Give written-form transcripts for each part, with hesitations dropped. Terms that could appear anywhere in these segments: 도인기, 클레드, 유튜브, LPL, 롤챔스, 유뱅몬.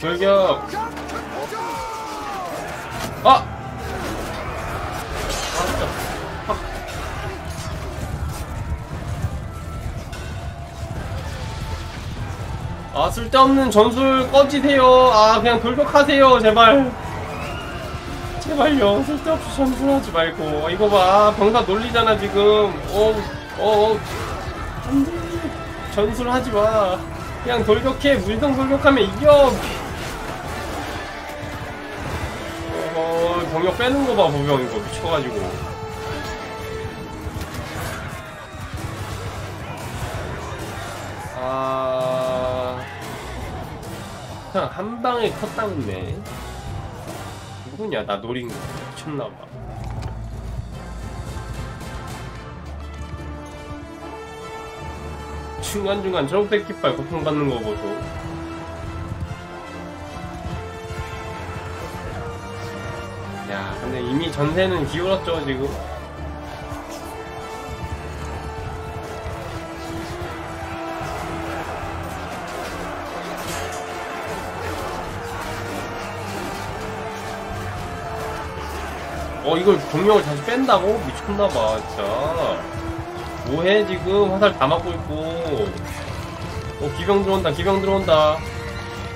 돌격. 아! 아, 쓸데없는 전술 꺼지세요. 아, 그냥 돌격하세요. 제발. 제발요. 쓸데없이 전술하지 말고. 어, 이거 봐. 병사 놀리잖아, 지금. 안 돼. 전술하지 마. 그냥 돌격해. 무인성 돌격하면 이겨. 병력 빼는 거 봐, 보병 이거. 미쳐가지고. 그냥 한 방에 컷다운네. 누구냐? 나 노린 거 미쳤나봐. 중간중간 초록색 깃발 고통받는 거 보소. 야, 근데 이미 전세는 기울었죠, 지금. 어, 이걸 공룡을 다시 뺀다고? 미쳤나봐, 진짜. 뭐해, 지금? 화살 다 맞고 있고. 어, 기병 들어온다, 기병 들어온다.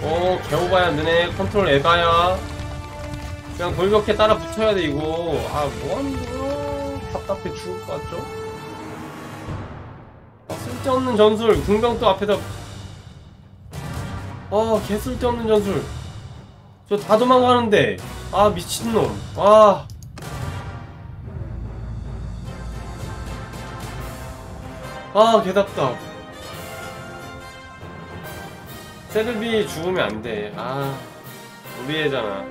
어, 개오바야, 너네. 컨트롤 에바야. 그냥 돌격해 따라 붙여야 돼, 이거. 아, 뭐하는 거야? 답답해 죽을 것 같죠? 아, 쓸데없는 전술. 궁병 또 앞에다. 어, 개 쓸데없는 전술. 저 다 도망가는데. 아, 미친놈. 아. 아, 개답답. 세들비 죽으면 안 돼. 아, 우리 애잖아.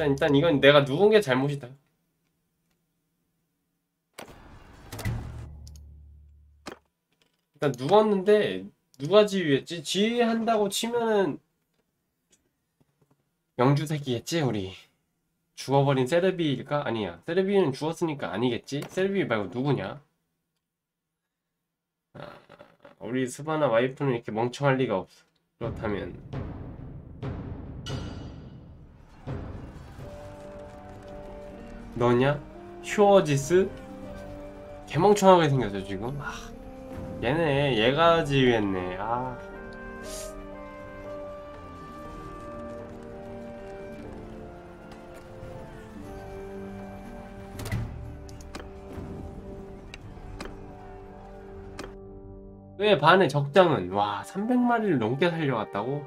일단 이건 내가 누운 게 잘못이다. 일단 누웠는데 누가 지휘했지? 지휘한다고 치면은 영주새끼겠지, 우리. 죽어버린 세르비일까? 아니야. 세르비는 죽었으니까 아니겠지? 세르비 말고 누구냐? 아, 우리 스바나 와이프는 이렇게 멍청할 리가 없어. 그렇다면 너냐? 휴어지스? 개멍청하게 생겼어 지금. 아, 얘가 지휘했네. 아. 그에 반해 적장은, 와, 300마리를 넘게 살려왔다고?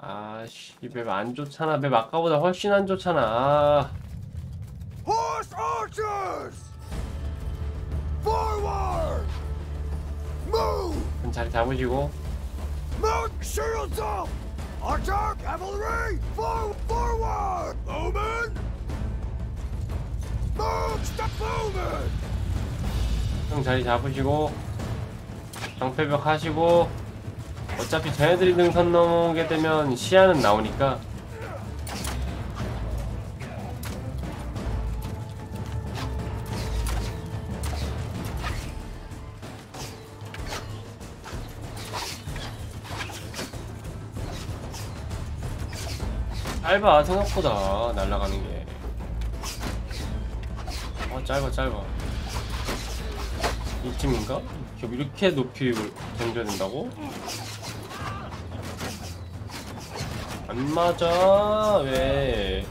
아씨, 이 맵 안 좋잖아. 맵 아까보다 훨씬 안 좋잖아. 아. Horse archers! Forward! Move! 그럼 자리 잡으시고. Mount shields up! Archer cavalry! Forward! Omen! Move! Stop moving! 형 자리 잡으시고 방패벽 하시고. 어차피 자네들이 능선 넘게 되면 시야는 나오니까. 짧아, 생각보다 날아가는 게. 어, 짧아. 이쯤인가? 이렇게 높이 던져야 된다고? 안 맞아. 왜?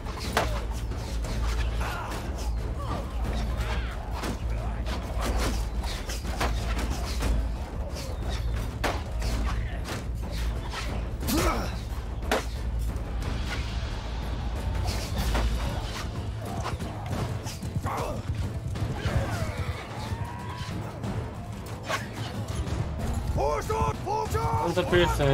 필승.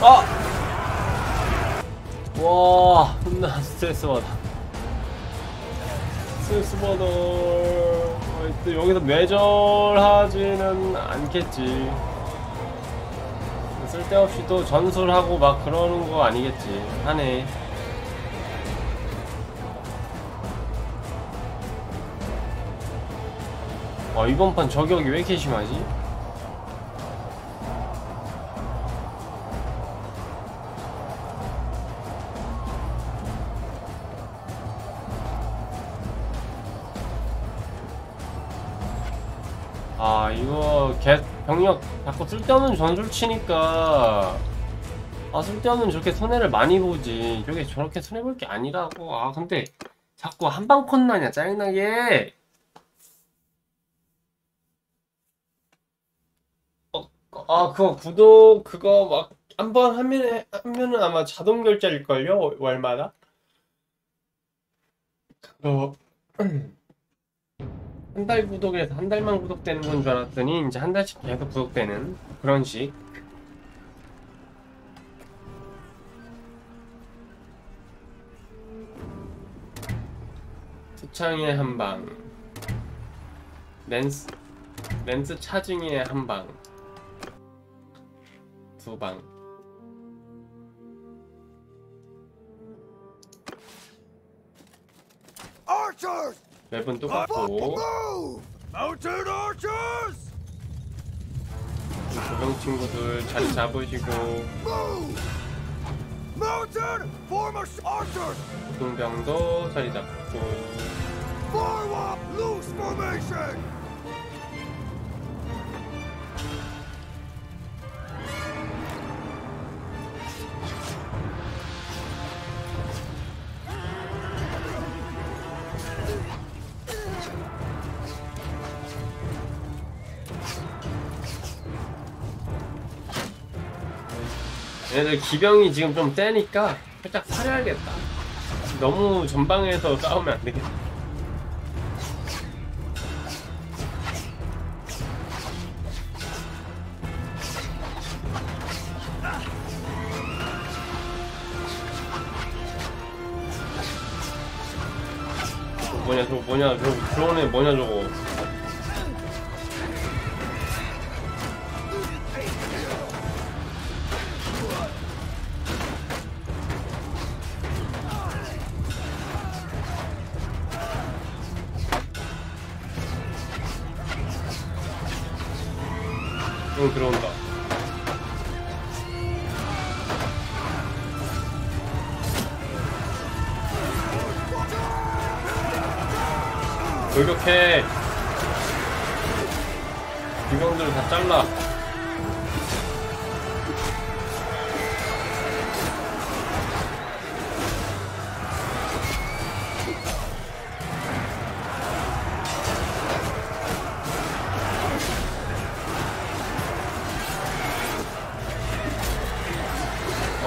아! 와, 나 스트레스 받아. 스트레스 받아. 여기서 매절하지는 않겠지. 쓸데없이 또 전술하고 막 그러는 거 아니겠지. 하네. 아, 이번 판 저격이 왜 이렇게 심하지? 아, 이거 개 병력 자꾸 쓸데없는 전술 치니까, 아, 쓸데없는 저렇게 손해를 많이 보지. 저게 저렇게 손해볼 게 아니라고. 아, 근데 자꾸 한방 컷 나냐, 짜증나게. 아, 그거 구독 그거 막 한 번 하면은 아마 자동 결제일걸요? 월마다? 그거 한 달 구독에서 한 달만 구독되는 건 줄 알았더니 이제 한 달씩 계속 구독되는 그런 식. 투창의 한방, 랜스 차징의 한방, 두방. 맵은 똑같고 조병 친구들 자리 잡으시고 보통병도 자리 잡고 얘들 기병이 지금 좀 세니까 살짝 사려야겠다. 너무 전방에서 싸우면 안 되겠다. 저거 뭐냐 저거 뭐냐 저거. 들어온다. 돌격해. 기병들 다 잘라.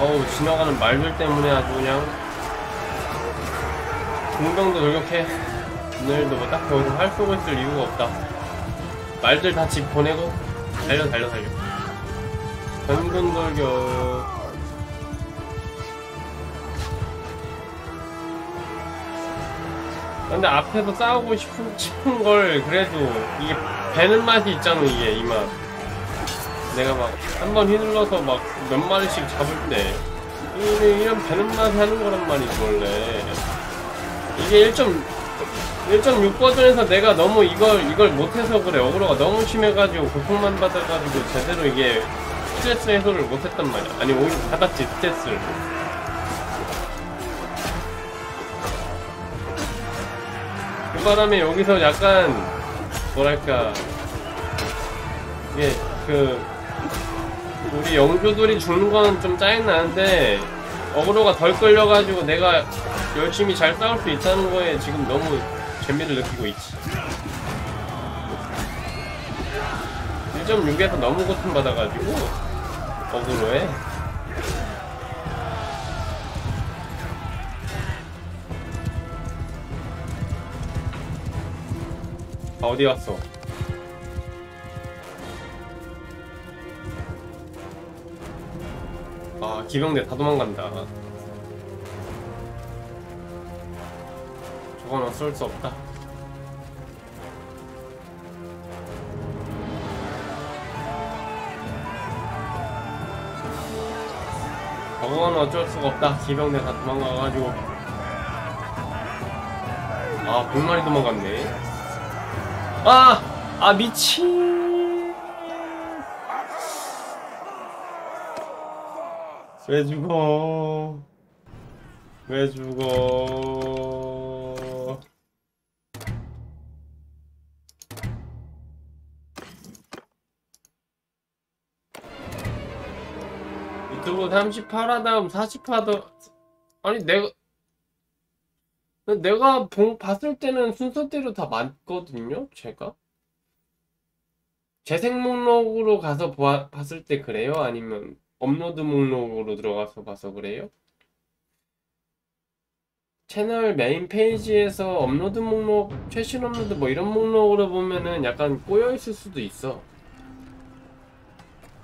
어우, 지나가는 말들 때문에 아주 그냥. 공병도 돌격해. 오늘도 뭐 딱 거기서 활 쏘고 있을 이유가 없다. 말들 다 집 보내고 달려. 전군 돌격. 근데 앞에서 싸우고 싶은 걸 그래도 이게 배는 맛이 있잖아. 이게 이 맛. 내가 막 한 번 휘둘러서 막 몇 마리씩 잡을 때 이런 배는 맛 하는 거란 말이지. 원래 이게 1.6 버전에서 내가 너무 이걸 못해서 그래. 어그로가 너무 심해가지고 고통만 받아가지고 제대로 이게 스트레스 해소를 못했단 말이야. 아니, 오히려 받았지, 스트레스를. 그 바람에 여기서 약간 뭐랄까, 이게 우리 영주들이 죽는 건 좀 짜증나는데, 어그로가 덜 끌려가지고 내가 열심히 잘 싸울 수 있다는 거에 지금 너무 재미를 느끼고 있지. 1.6에서 너무 고통받아가지고, 어그로에. 아, 어디 갔어? 아, 기병대 다 도망간다. 저건 어쩔 수 없다. 병원은 어쩔 수가 없다. 기병대 다 도망가가지고. 아, 불만이 도망갔네. 아! 아, 미친. 왜 죽어? 왜 죽어? 유튜브 38화 다음 40화도 아니 내가 봤을 때는 순서대로 다 맞거든요. 제가 재생 목록으로 가서 봤을 때 그래요? 아니면 업로드 목록으로 들어가서 봐서 그래요? 채널 메인 페이지에서 업로드 목록, 최신 업로드 뭐 이런 목록으로 보면은 약간 꼬여있을 수도 있어.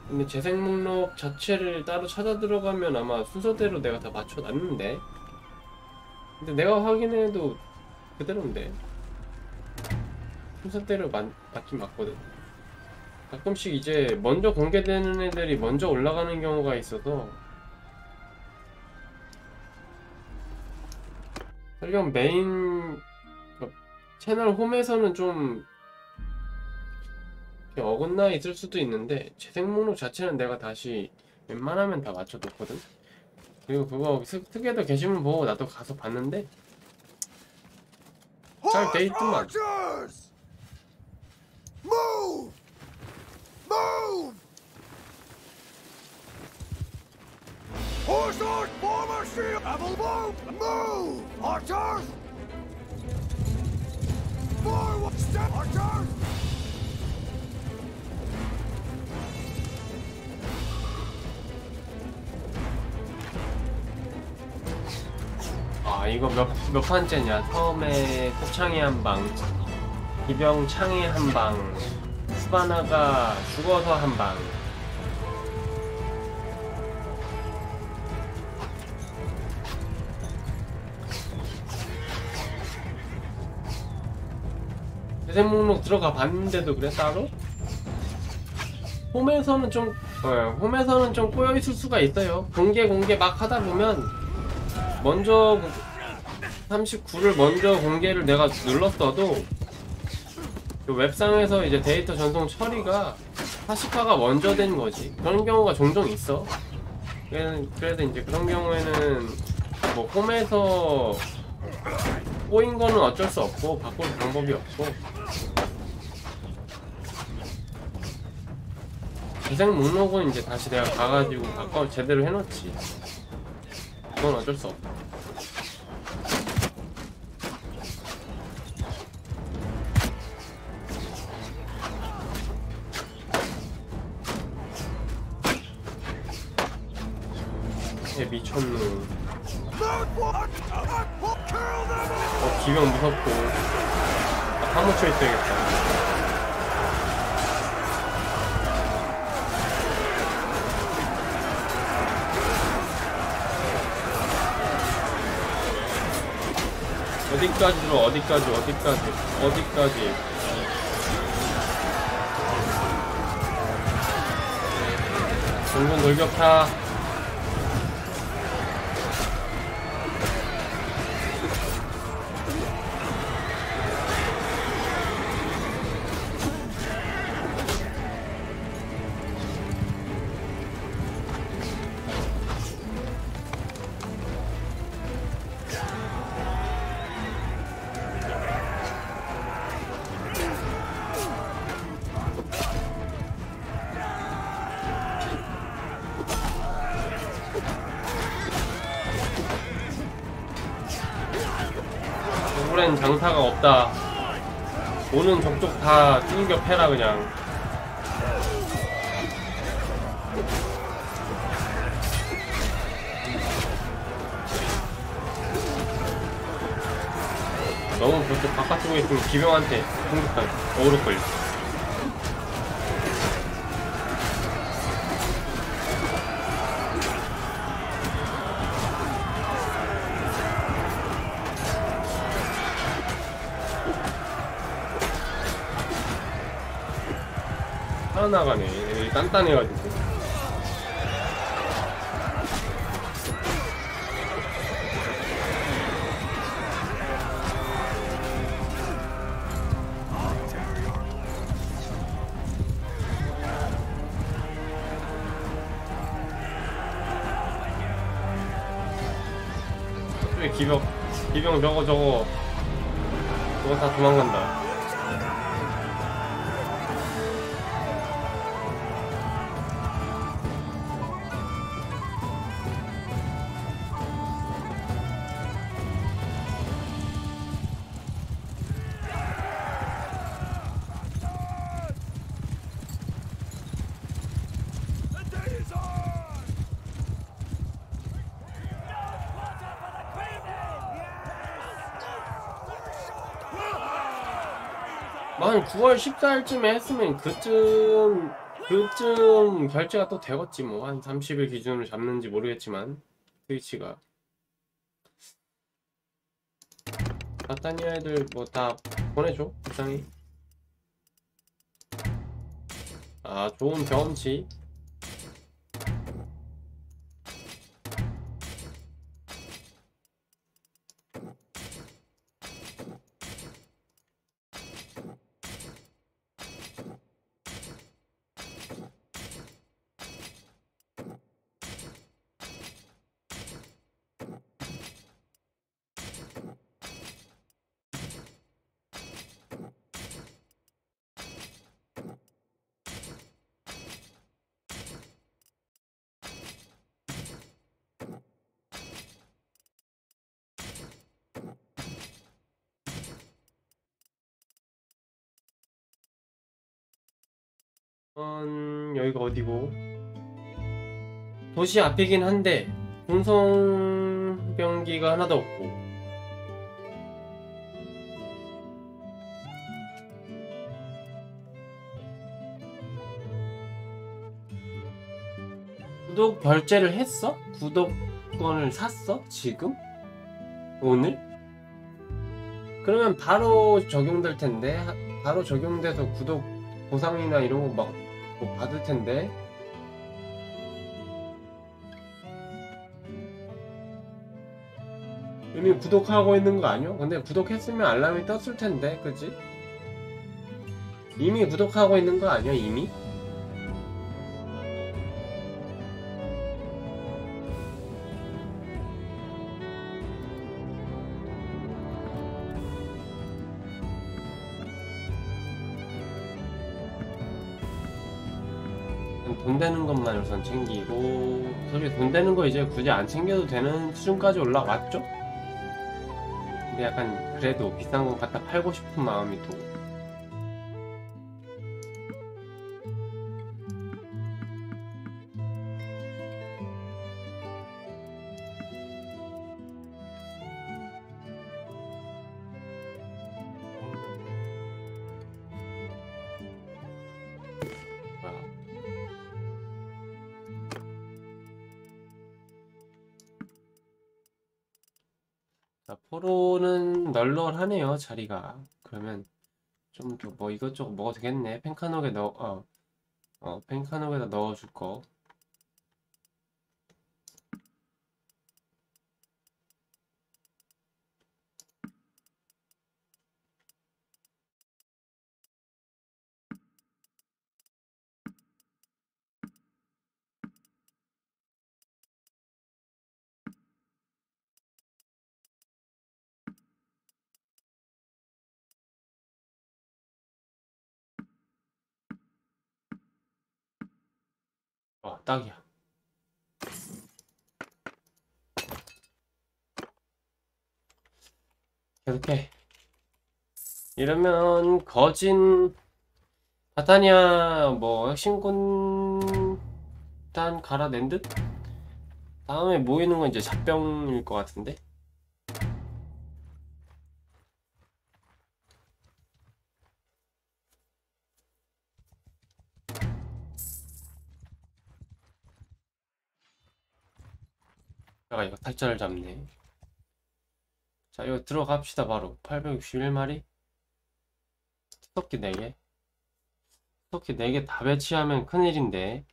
근데 재생 목록 자체를 따로 찾아 들어가면 아마 순서대로 내가 다 맞춰놨는데, 근데 내가 확인해도 그대로인데 순서대로 맞긴 맞거든. 가끔씩 이제 먼저 공개되는 애들이 먼저 올라가는 경우가 있어서. 설령 메인 채널 홈에서는 좀 어긋나 있을 수도 있는데 재생 목록 자체는 내가 다시 웬만하면 다 맞춰뒀거든. 그리고 그거 특혜도 게시물 보고 나도 가서 봤는데 잘 돼있더만. Horses, form a shield! Evelbow, move! Archers! Forward step! Archers! 아, 이거 몇 판째냐? 처음에 포창이 한 방, 기병 창이 한 방, 수바나가 죽어서 한 방. 재생 목록 들어가 봤는데도 그래, 따로? 홈에서는 좀, 홈에서는 좀 꼬여있을 수가 있어요. 공개 막 하다 보면, 먼저, 39를 먼저 공개를 내가 눌렀어도, 웹상에서 이제 데이터 전송 처리가 40화가 먼저 된 거지. 그런 경우가 종종 있어. 그래서 이제 그런 경우에는, 뭐, 홈에서, 꼬인 거는 어쩔 수 없고 바꿀 방법이 없고 재생 목록은 이제 다시 내가 가가지고 바꿔 제대로 해놓지. 그건 어쩔 수 없다. 얘 미쳤노. 기병 무섭고. 아, 파묻혀 있어야겠다. 어디까지 들어? 어디까지 전군 돌격타. 장사가 없다. 오는 적적 다 띵격해라 그냥. 너무 그렇게 바깥쪽에 있으면 기병한테 공격당 어우를걸려. 나가네. 애들이 단단해가지고. 저기 기병 저거 다 도망간다. 한 9월 14일쯤에 했으면 그쯤 결제가 또 되겠지 뭐. 한 30일 기준으로 잡는지 모르겠지만 트위치가 나타니아 애들 뭐 다 보내줘 부상이. 아 좋은 경험치. 여기가 어디고? 도시 앞이긴 한데 공성병기가 하나도 없고 구독 결제를 했어? 구독권을 샀어? 지금? 오늘? 그러면 바로 적용될 텐데 바로 적용돼서 구독 보상이나 이런 거 막 뭐 받을 텐데. 이미 구독하고 있는 거 아니요? 근데 구독했으면 알람이 떴을 텐데, 그치? 이미 구독하고 있는 거 아니요? 이미? 돈 되는 것만 우선 챙기고, 솔직히 돈 되는 거 이제 굳이 안 챙겨도 되는 수준까지 올라왔죠? 근데 약간 그래도 비싼 거 갖다 팔고 싶은 마음이 또. 포로는 널널하네요 자리가. 그러면 좀 뭐 이것저것 먹어도 되겠네. 펜카녹에 펜카녹에다 넣어줄 거. 와 딱이야. 계속해. 이러면 거진 바타니아 뭐 핵심군 일단 갈아낸 듯? 다음에 모이는 건 이제 잡병일 것 같은데? 아 이거 탈자를 잡네. 자 이거 들어갑시다. 바로 861마리 수석기 4개 수석기 4개 다 배치하면 큰일인데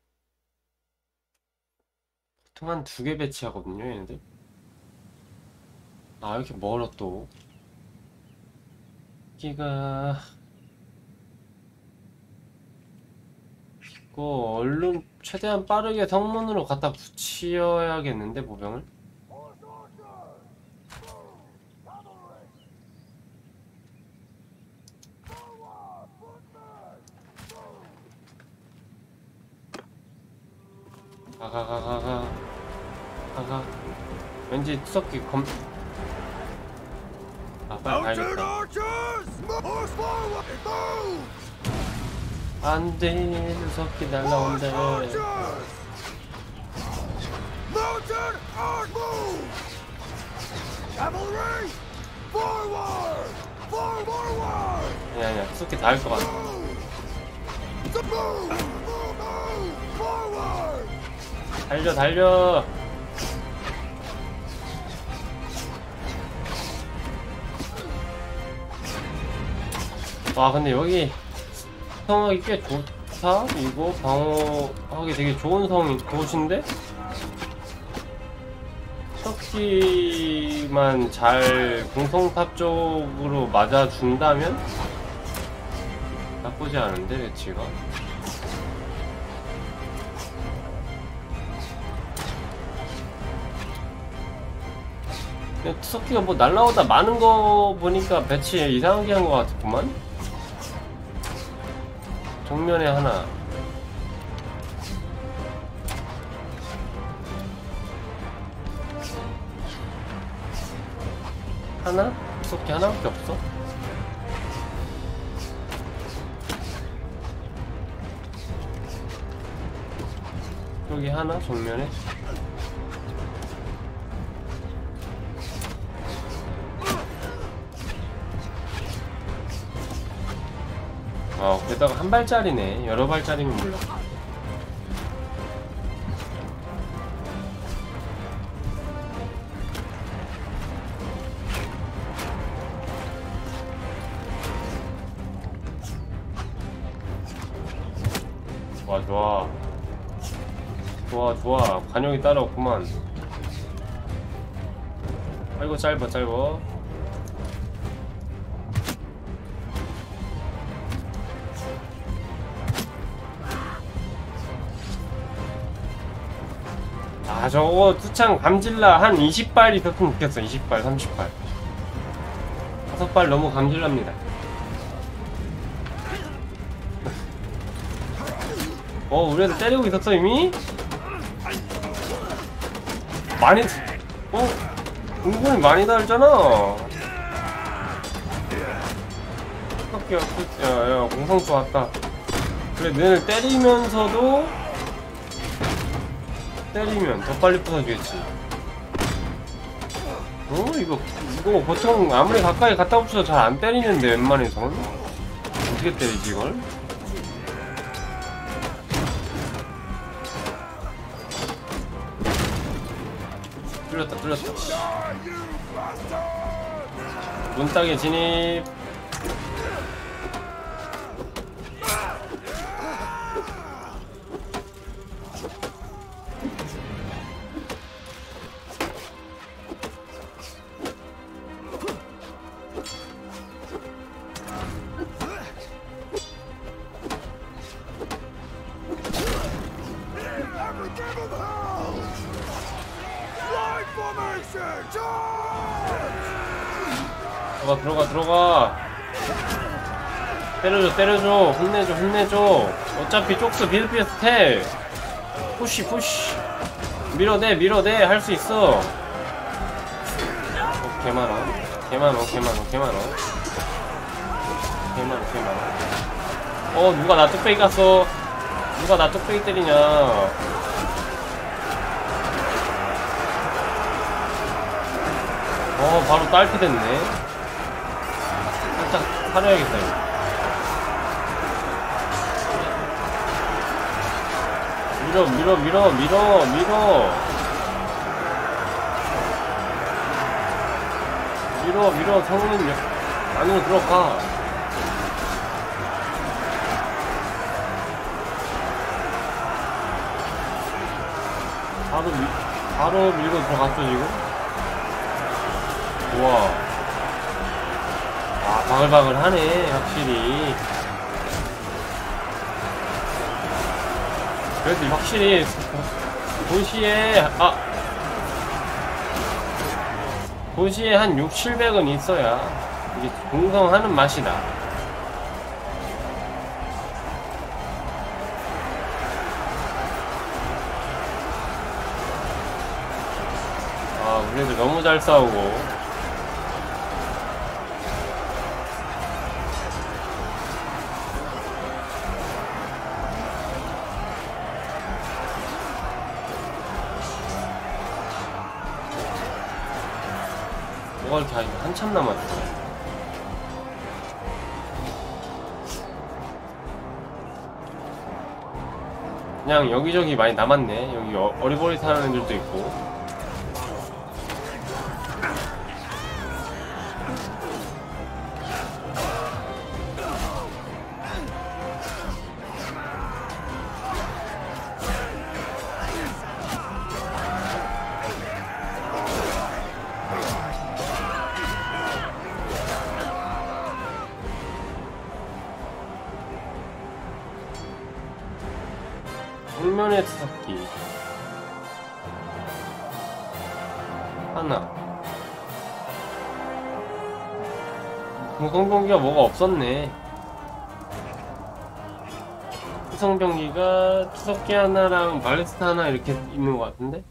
보통 한 2개 배치하거든요 얘네들. 아 이렇게 멀어 또. 여기가 있고 얼른 최대한 빠르게 성문으로 갖다 붙여야겠는데 보병을. 가가가가가 가가. 왠지 수석기 검. 아 빨리 가야겠다. 안돼 수석기 날라온대. 야야 수석기 다 할 것 같아. 달려 달려. 와 근데 여기 성하기 꽤 좋다. 이거 방어하기 되게 좋은 성이 도시인데 석기만 잘 공성탑 쪽으로 맞아준다면 나쁘지 않은데 배치가. 투석기가 뭐 날라오다 많은 거 보니까 배치 이상하게 한 거 같았구만. 정면에 하나. 하나? 투석기 하나밖에 없어? 여기 하나? 정면에? 아, 게다가 한 발짜리네. 여러 발짜리면 몰라. 좋아 좋아 좋아 좋아. 관용이 따라왔구만. 아이고 짧아 짧아. 아 저거 투창 감질라 한 20발 있었으면 좋겠어. 20발 30발 5발 너무 감질납니다. 어 우리한테 때리고 있었어 이미? 많이 어? 은근히 많이 달잖아. 야야 공성 좋았다. 그래 너네를 때리면서도 때리면 더 빨리 부서지겠지. 어? 이거 보통 아무리 가까이 갖다 붙여도 잘 안 때리는데 웬만해서는? 어떻게 때리지 이걸? 뚫렸다 뚫렸다. 문땅에 진입. 들어가. 때려줘 때려줘. 혼내줘 혼내줘. 어차피 쪽수 비슷비슷해. 푸시 푸시 밀어내 밀어내. 할 수 있어. 개만어 개만어 개만어 개만어 개만어 개만어. 어 누가 나 뚝배기 갔어. 누가 나 뚝배기 때리냐. 어 바로 딸피 됐네. 살짝 사려야겠다 이거. 밀어 밀어 밀어 밀어 밀어 밀어 밀어. 성우님 안으로 들어가. 바로 밀고 들어갔죠 지금? 우와. 아 바글바글 하네 확실히. 그래도 확실히 도시에 아 도시에 한 6,700은 있어야 이게 공성하는 맛이 나. 아, 우리도 너무 잘 싸우고. 뭐가 이렇게 한참 남았어. 그냥 여기저기 많이 남았네. 여기 어리버리타는 애들도 있고. 정면의 투석기 하나. 공성병기가 뭐가 없었네. 투성병기가 투석기 하나랑 발레스타 하나 이렇게 있는 것 같은데?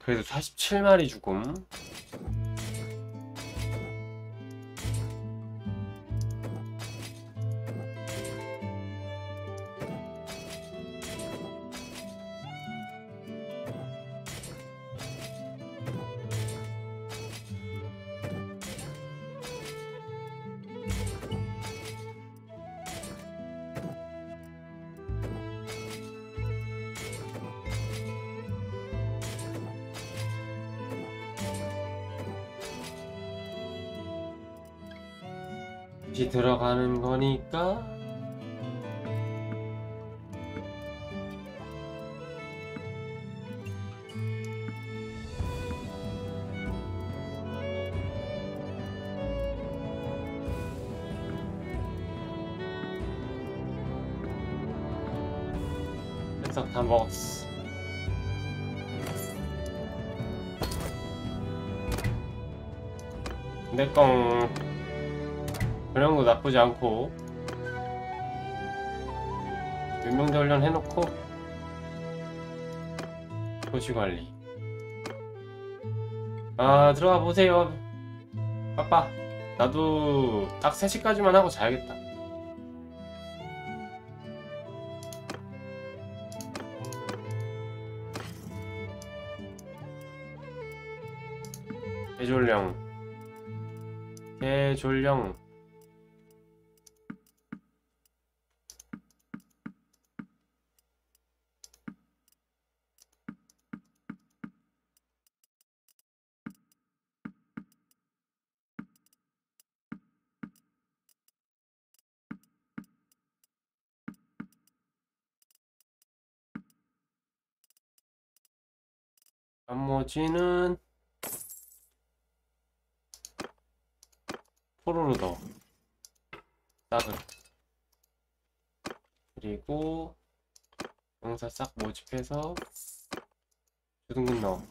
그래도 47마리 죽음. 들어가는 거니까 해석 다 먹었어. 내 건. 그런 거 나쁘지 않고 유명자 훈련 해놓고 도시관리. 아 들어가 보세요. 빠빠. 나도 딱 3시까지만 하고 자야겠다. 해졸령 해졸령. 나머지는 포로로더 싹을 그리고 용사 싹 모집해서 주둔군 넣어.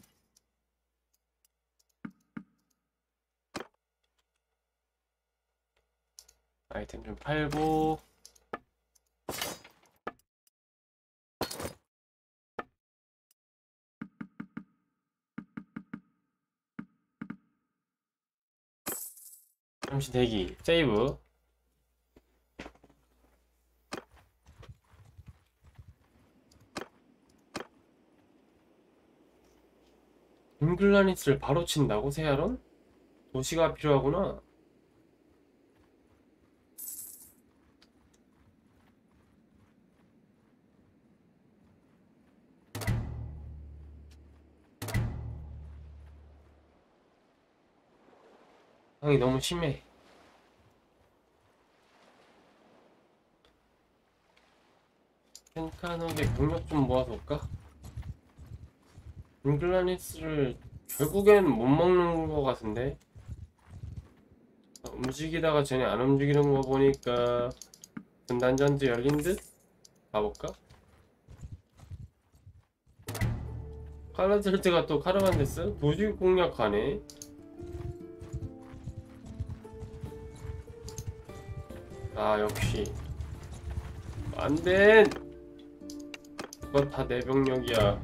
아이템 좀 팔고 잠시 대기, 세이브. 잉글라니스를 바로 친다고? 세아론? 도시가 필요하구나. 상이 너무 심해. 탱카노게 병력 좀 모아서 올까? 잉글라니스를 결국엔 못 먹는 것 같은데? 움직이다가 쟤네 안 움직이는 거 보니까 전단전지 열린 듯? 가볼까? 칼라젤트가 또 카르반데스? 도시 공략하네? 아 역시 안돼. 그거 다 내 병력이야.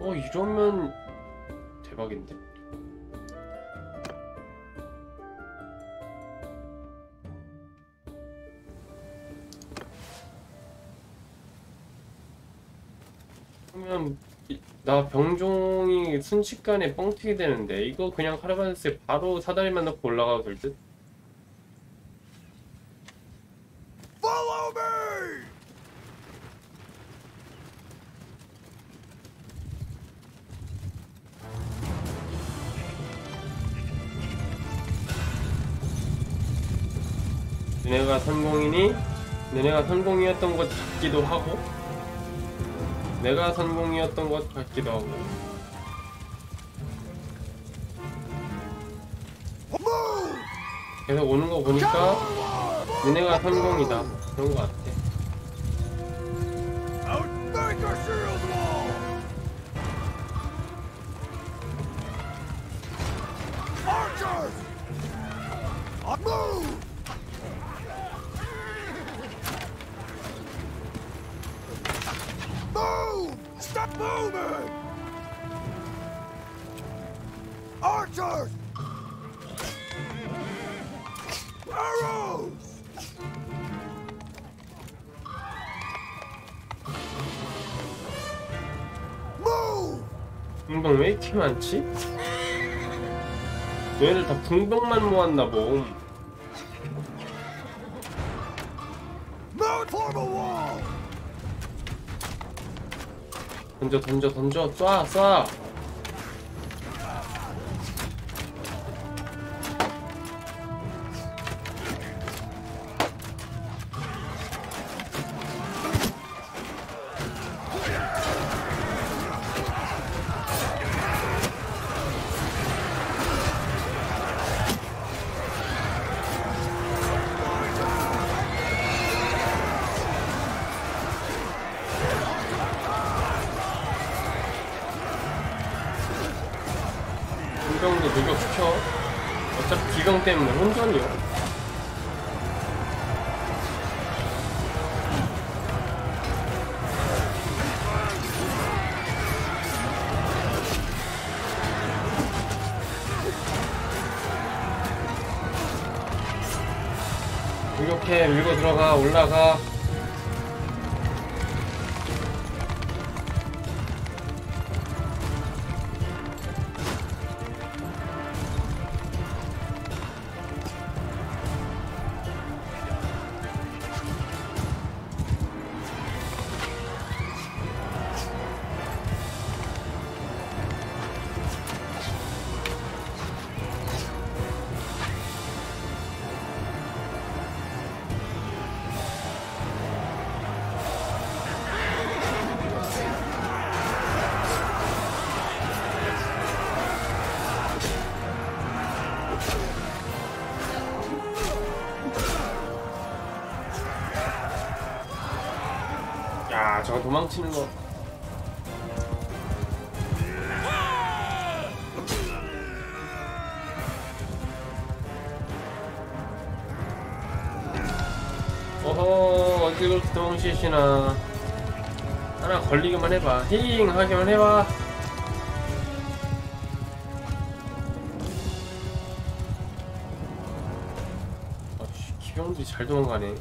이러면 대박인데? 그러면 나 병종이 순식간에 뻥튀기 되는데 이거 그냥 카라반스에 바로 사다리만 넣고 올라가도 될 듯? 너네가 선공이었던 것 같기도 하고 내가 선공이었던 것 같기도 하고 계속 오는 거 보니까 너네가 선공이다 그런 것 같아. 붕병 왜 이렇게 많지? 얘네들 다 붕병만 모았나 봄. 던져 쏴 때문에 혼전이요. 이렇게 밀고 들어가 올라가. 저거 도망치는 거. 어허, 어디 그렇게 도망치시나. 하나 걸리기만 해봐. 힝 하기만 해봐. 아씨, 기병들이 잘 도망가네.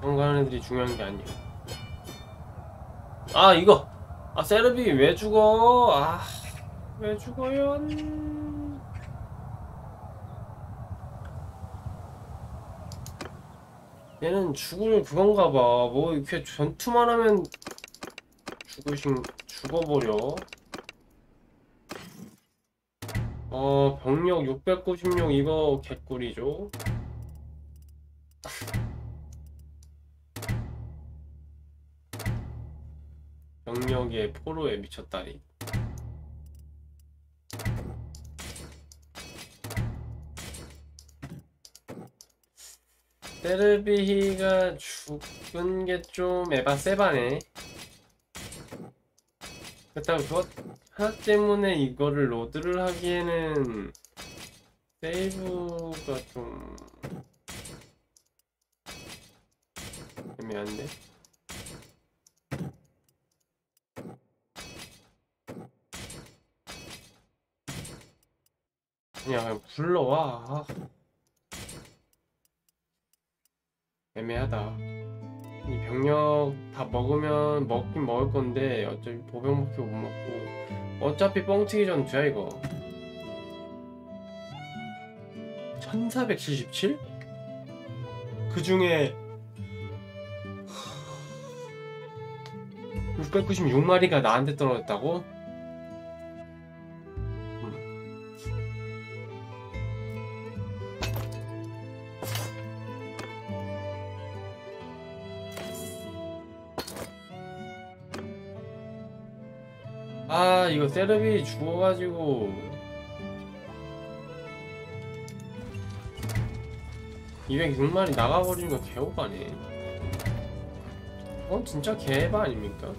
도망가는 애들이 중요한 게 아니에요. 아 이거! 아 세르비 왜 죽어? 아 왜 죽어요? 얘는 죽을 그건가 봐. 뭐 이렇게 전투만 하면 죽어버려. 병력 696 이거 개꿀이죠. 병력의 포로에 미쳤다니. 세르비히가 죽은 게 좀 에바세바네. 일단 그것 하나 때문에 이거를 로드를 하기에는 세이브가 좀 애매한데? 그냥 불러와. 애매하다. 이 병력 다 먹으면 먹긴 먹을 건데 어차피 보병밖에 못 먹고 어차피 뻥튀기 전투야 이거. 1477? 그 중에 696마리가 나한테 떨어졌다고? 아 이거 세르비 죽어가지고 이백 6마리 나가버리는 거 개오바네. 어 진짜 개바 아닙니까?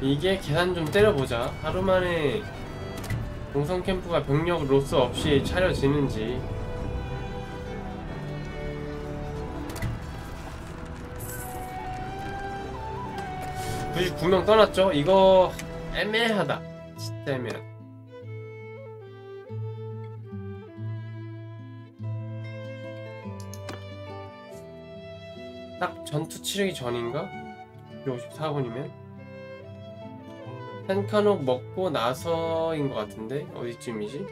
이게 계산 좀 때려보자. 하루만에 공성 캠프가 병력 로스 없이 차려지는지. 굳이 9명 떠났죠? 이거 애매하다. 진짜 애매하다. 딱 전투 치르기 전인가? 54분이면? 펜카녹 먹고 나서인 것 같은데? 어디쯤이지?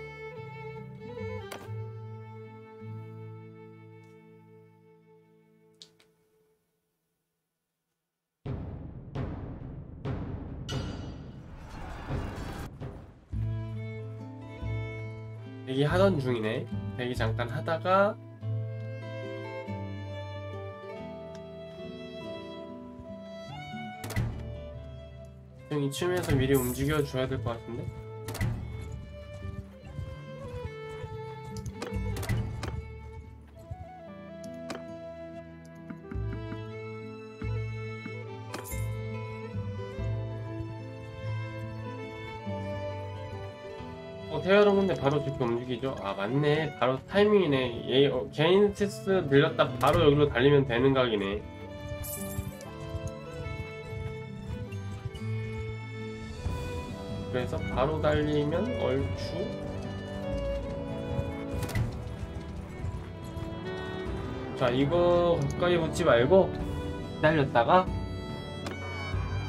대기 하던 중이네. 대기 잠깐 하다가 좀 이쯤에서 미리 움직여줘야 될 것 같은데? 태열은 근데 바로 저렇게 움직이죠? 아 맞네, 바로 타이밍이네. 얘 개인 체스 들렸다 바로 여기로 달리면 되는 각이네. 그래서 바로 달리면 얼추 자 이거 가까이 붙지 말고 기다렸다가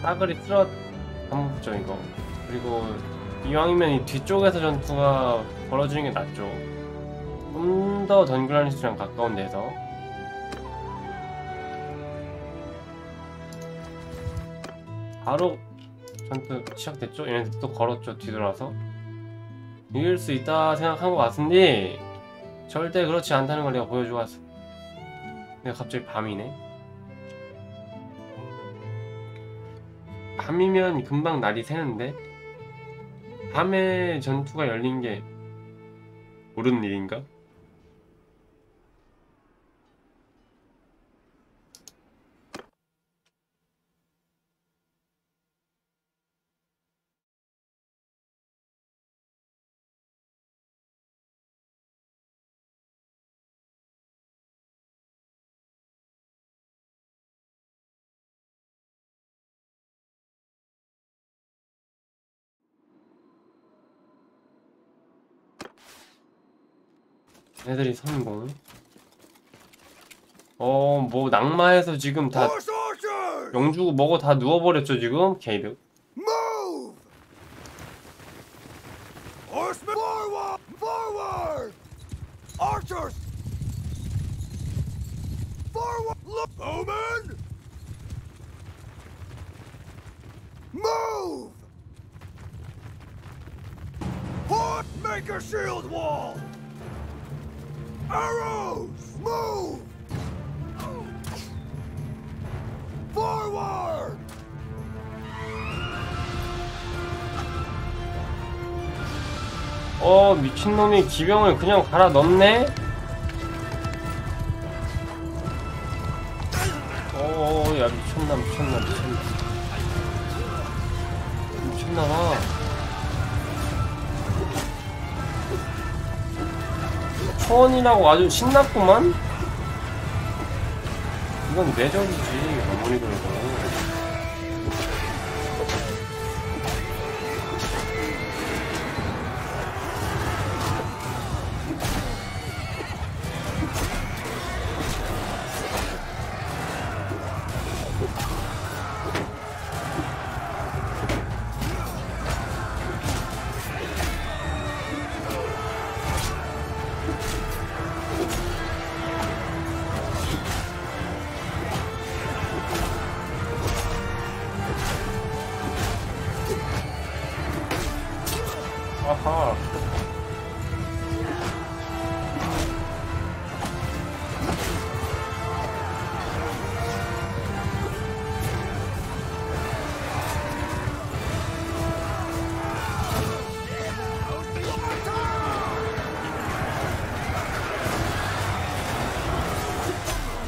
따그리 틀어 한번 붙죠 이거. 그리고 이왕이면 이 뒤쪽에서 전투가 벌어지는 게 낫죠. 좀 더 던글라니스랑 가까운 데서 바로 전투 시작됐죠? 얘네들 또 걸었죠, 뒤돌아서. 이길 수 있다 생각한 것 같은데 절대 그렇지 않다는 걸 내가 보여주고 왔어. 근데 갑자기 밤이네. 밤이면 금방 날이 새는데 밤에 전투가 열린 게 옳은 일인가? 애들이 성공. 뭐 낙마해서 지금 다 영주고 뭐고 다 누워버렸죠 지금. 개이득. Arrows, move! Forward! 미친놈이 기병을 그냥 갈아 넣네? 야, 미쳤나 봐. 초원이라고 아주 신났구만? 이건 내적이지, 아무리 그래도.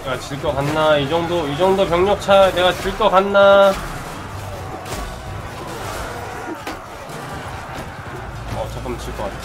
내가 질 것 같나? 이 정도 병력차 내가 질 것 같나? 잠깐만, 질 것 같아.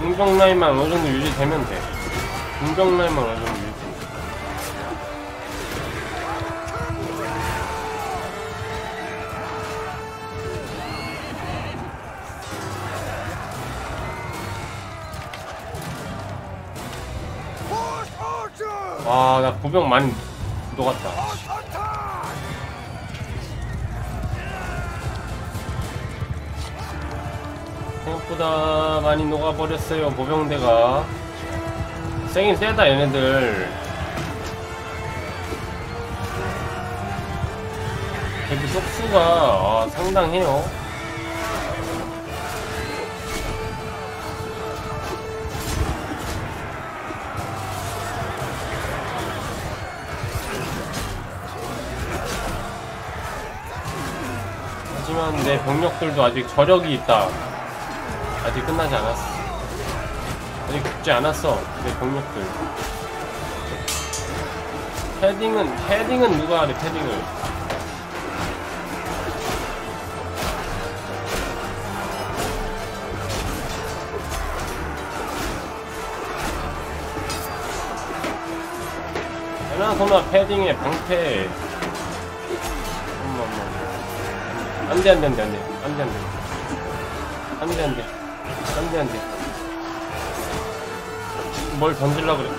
공격 라인만 어느 정도 유지되면 돼. 공격 라인만 어느 정도 유지. 와, 나 구병 많이 녹았다. 생각보다 많이 녹아버렸어요. 보병대가 세긴 세다. 얘네들 대비 속수가 상당해요. 하지만 내 병력들도 아직 저력이 있다. 아직 끝나지 않았어. 아직 죽지 않았어. 내 병력들. 패딩은 누가 하래, 패딩을. 에나소나 패딩에 방패. 엄마. 안 돼. 뭘 던질라 그래.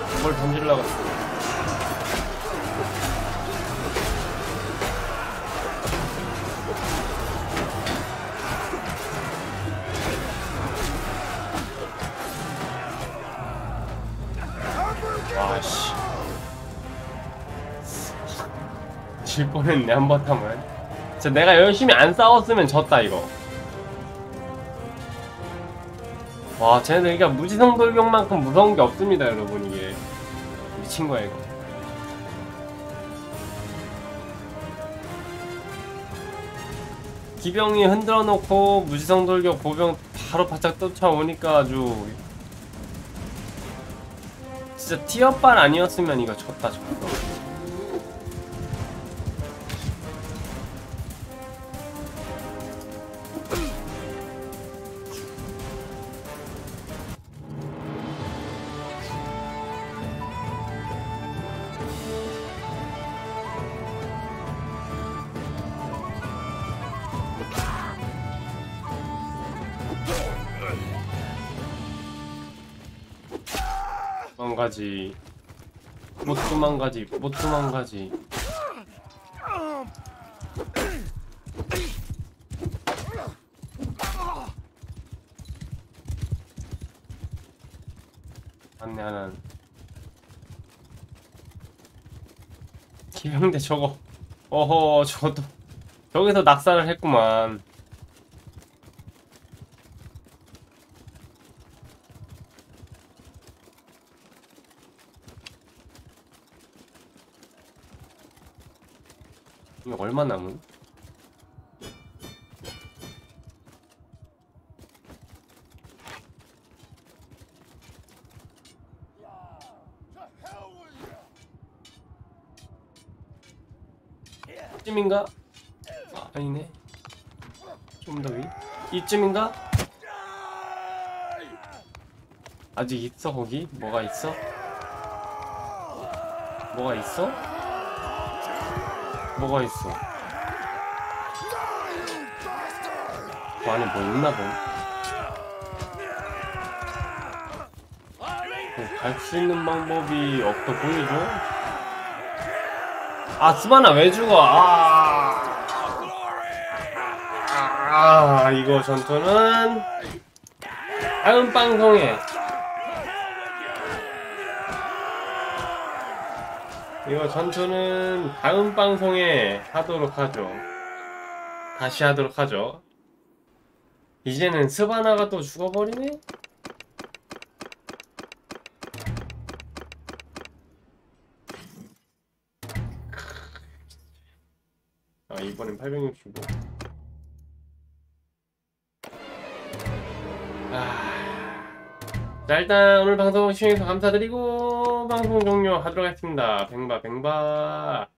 와씨. 질 뻔했네, 한바탕을. 진짜 내가 열심히 안 싸웠으면 졌다, 이거. 와, 쟤네들 그러니까 무지성 돌격만큼 무서운 게 없습니다, 여러분. 이게 미친 거야, 이거. 기병이 흔들어 놓고 무지성 돌격 보병 바로 바짝 쫓아오니까 아주 진짜 티어빨 아니었으면 이거 졌다. 못 도망가지. 맞네, 하나는. 기병대 저거. 어허, 저것도. 저기서 낙사를 했구만. 얼마 남은? 이쯤인가? 아, 아니네. 좀 더 위. 이쯤인가? 아직 있어 거기? 뭐가 있어? 뭐가 있어? 뭐가 있어? 그 안에 뭐 있나 봐. 갈 수 있는 방법이 없어 보이죠? 아, 스바나 왜 죽어? 이거 전투는 다음 방송에. 이거 전투는 다음 방송에 하도록 하죠. 다시 하도록 하죠. 이제는 스바나가 또 죽어버리네? 아, 이번엔 865. 자, 일단 오늘 방송 시청해주셔서 감사드리고 방송 종료하도록 하겠습니다. 뱅바 뱅바.